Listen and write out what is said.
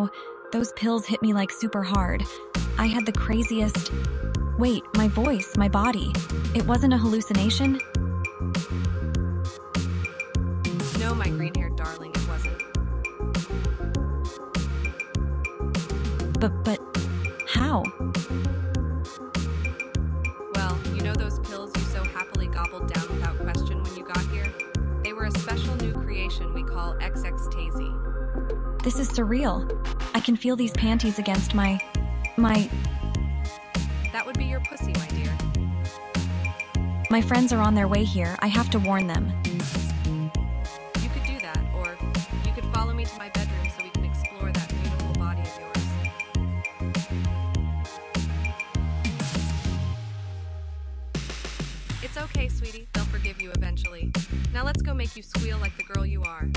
know, those pills hit me like super hard. I had the craziest... Wait, my voice, my body. It wasn't a hallucination? No, my green-haired darling, it wasn't. But how? Well, you know those pills you so happily gobbled down without question when you got here? They were a special new creation we call XX-Stacy. This is surreal. I can feel these panties against my... That would be your pussy, my dear. My friends are on their way here. I have to warn them. You could do that, or you could follow me to my bedroom so we can explore that beautiful body of yours. It's okay, sweetie. They'll forgive you eventually. Now let's go make you squeal like the girl you are.